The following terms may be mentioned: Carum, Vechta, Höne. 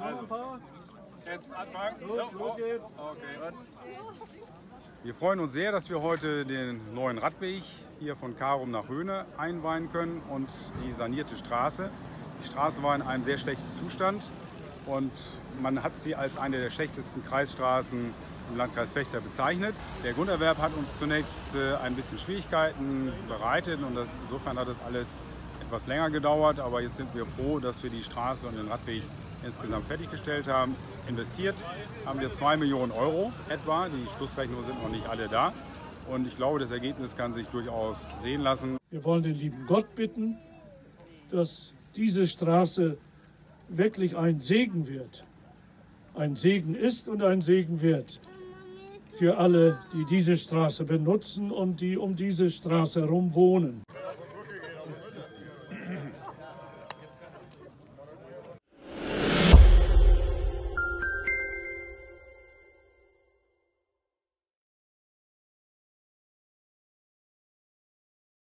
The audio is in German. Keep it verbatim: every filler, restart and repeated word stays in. Also, jetzt anfangen. Los, los geht's. Okay. Wir freuen uns sehr, dass wir heute den neuen Radweg hier von Carum nach Höne einweihen können und die sanierte Straße. Die Straße war in einem sehr schlechten Zustand und man hat sie als eine der schlechtesten Kreisstraßen im Landkreis Vechta bezeichnet. Der Grunderwerb hat uns zunächst ein bisschen Schwierigkeiten bereitet und insofern hat das alles etwas länger gedauert, aber jetzt sind wir froh, dass wir die Straße und den Radweg insgesamt fertiggestellt haben. Investiert haben wir zwei Millionen Euro etwa. Die Schlussrechnungen sind noch nicht alle da und ich glaube, das Ergebnis kann sich durchaus sehen lassen. Wir wollen den lieben Gott bitten, dass diese Straße wirklich ein Segen wird. Ein Segen ist und ein Segen wird für alle, die diese Straße benutzen und die um diese Straße herum wohnen.